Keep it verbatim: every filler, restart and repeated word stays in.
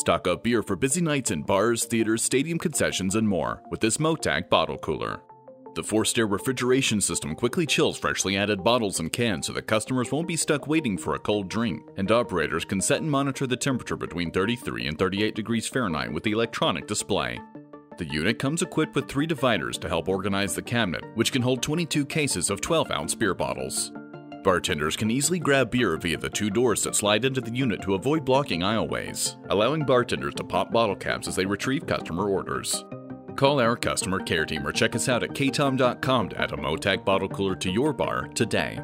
Stock up beer for busy nights in bars, theaters, stadium concessions, and more with this MoTak bottle cooler. The forced-air refrigeration system quickly chills freshly added bottles and cans so that customers won't be stuck waiting for a cold drink, and operators can set and monitor the temperature between thirty-three and thirty-eight degrees Fahrenheit with the electronic display. The unit comes equipped with three dividers to help organize the cabinet, which can hold twenty-two cases of twelve ounce beer bottles. Bartenders can easily grab beer via the two doors that slide into the unit to avoid blocking aisleways, allowing bartenders to pop bottle caps as they retrieve customer orders. Call our customer care team or check us out at katom dot com to add a MoTak bottle cooler to your bar today.